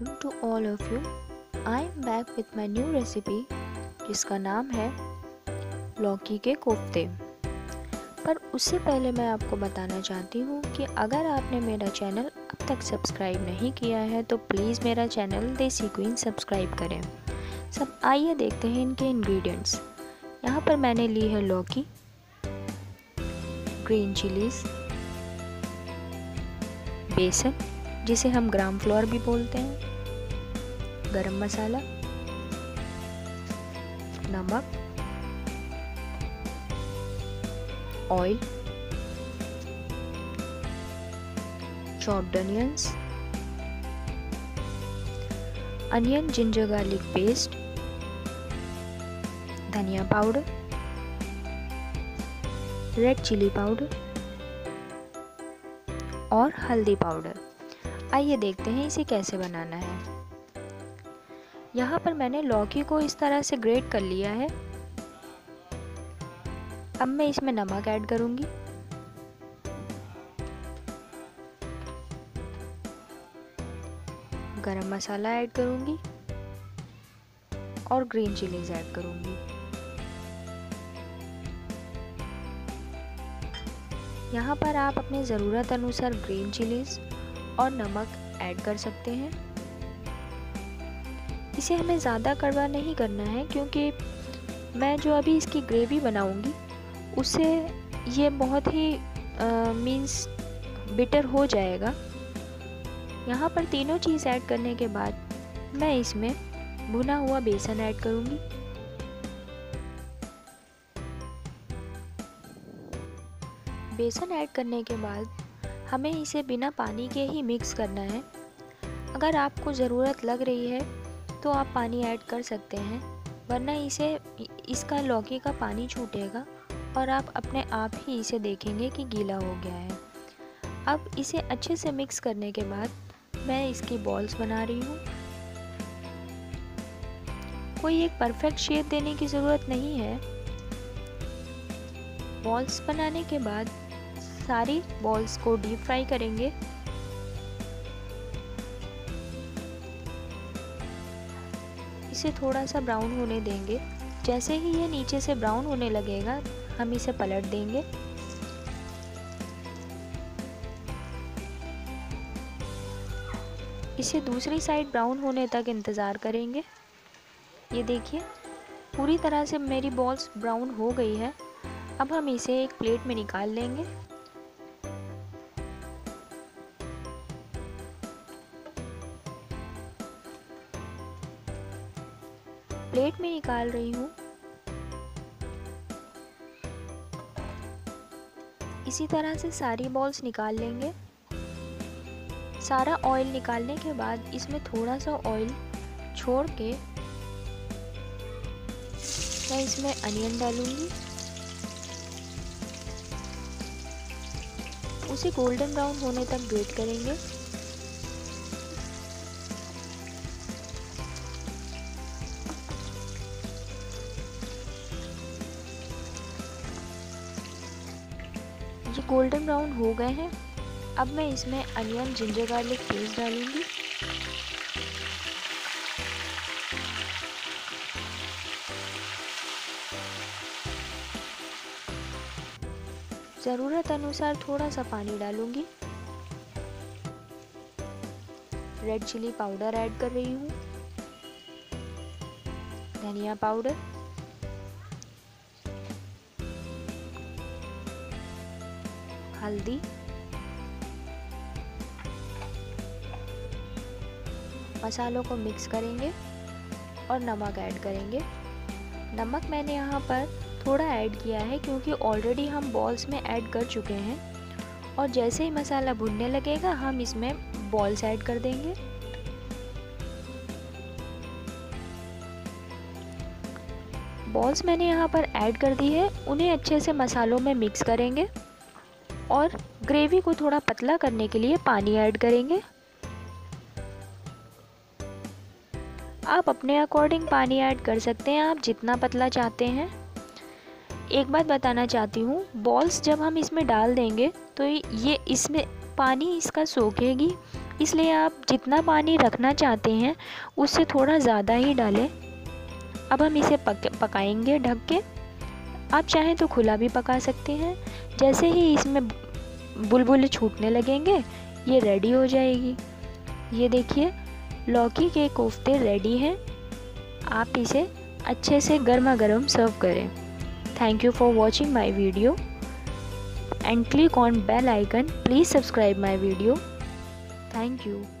Welcome to all of you. I am back with my new recipe जिसका नाम है लौकी के कोफ्ते। पर उससे पहले मैं आपको बताना चाहती हूँ कि अगर आपने मेरा चैनल अब तक सब्सक्राइब नहीं किया है तो प्लीज़ मेरा चैनल देसी क्वीन सब्सक्राइब करें। सब आइए देखते हैं इनके इंग्रेडिएंट्स। यहाँ पर मैंने ली है लौकी, ग्रीन चिलीज, बेसन जिसे हम ग्राम फ्लोर भी बोलते हैं, गरम मसाला, नमक, oil, chopped onions, onion ginger garlic paste, धनिया पाउडर, रेड चिली पाउडर और हल्दी पाउडर। आइए देखते हैं इसे कैसे बनाना है। यहाँ पर मैंने लौकी को इस तरह से ग्रेट कर लिया है। अब मैं इसमें नमक ऐड करूंगी, गरम मसाला ऐड करूंगी और ग्रीन चिलीज ऐड करूंगी। यहाँ पर आप अपने ज़रूरत अनुसार ग्रीन चिलीज और नमक ऐड कर सकते हैं। इसे हमें ज़्यादा कड़वा नहीं करना है क्योंकि मैं जो अभी इसकी ग्रेवी बनाऊंगी उससे ये बहुत ही मीन्स बिटर हो जाएगा। यहाँ पर तीनों चीज़ ऐड करने के बाद मैं इसमें भुना हुआ बेसन ऐड करूँगी, बेसन ऐड करने के बाद हमें इसे बिना पानी के ही मिक्स करना है। अगर आपको ज़रूरत लग रही है तो आप पानी ऐड कर सकते हैं, वरना इसका लौकी का पानी छूटेगा और आप अपने आप ही इसे देखेंगे कि गीला हो गया है। अब इसे अच्छे से मिक्स करने के बाद मैं इसकी बॉल्स बना रही हूँ। कोई एक परफेक्ट शेप देने की ज़रूरत नहीं है। बॉल्स बनाने के बाद सारी बॉल्स को डीप फ्राई करेंगे। इसे थोड़ा सा ब्राउन होने देंगे। जैसे ही ये नीचे से ब्राउन होने लगेगा हम इसे पलट देंगे। इसे दूसरी साइड ब्राउन होने तक इंतज़ार करेंगे। ये देखिए पूरी तरह से मेरी बॉल्स ब्राउन हो गई है। अब हम इसे एक प्लेट में निकाल लेंगे। प्लेट में निकाल रही हूँ। इसी तरह से सारी बॉल्स निकाल लेंगे। सारा ऑयल निकालने के बाद इसमें थोड़ा सा ऑयल छोड़ के मैं इसमें अनियन डालूंगी। उसे गोल्डन ब्राउन होने तक ग्रेट करेंगे। ये गोल्डन ब्राउन हो गए हैं। अब मैं इसमें अनियन जिंजर गार्लिक पेस्ट डालूंगी। ज़रूरत अनुसार थोड़ा सा पानी डालूंगी। रेड चिली पाउडर ऐड कर रही हूँ, धनिया पाउडर, हल्दी, मसालों को मिक्स करेंगे और नमक ऐड करेंगे। नमक मैंने यहाँ पर थोड़ा ऐड किया है क्योंकि ऑलरेडी हम बॉल्स में ऐड कर चुके हैं और जैसे ही मसाला भुनने लगेगा हम इसमें बॉल्स ऐड कर देंगे। बॉल्स मैंने यहाँ पर ऐड कर दी है। उन्हें अच्छे से मसालों में मिक्स करेंगे और ग्रेवी को थोड़ा पतला करने के लिए पानी ऐड करेंगे। आप अपने अकॉर्डिंग पानी ऐड कर सकते हैं, आप जितना पतला चाहते हैं। एक बात बताना चाहती हूँ, बॉल्स जब हम इसमें डाल देंगे तो ये इसमें पानी इसका सोखेगी इसलिए आप जितना पानी रखना चाहते हैं उससे थोड़ा ज़्यादा ही डालें। अब हम इसे पकाएंगे ढक के। आप चाहें तो खुला भी पका सकते हैं। जैसे ही इसमें बुलबुले छूटने लगेंगे ये रेडी हो जाएगी। ये देखिए लौकी के कोफ्ते रेडी हैं। आप इसे अच्छे से गर्मा गर्म सर्व करें। Thank you for watching my video and click on bell icon. Please subscribe my video. Thank you.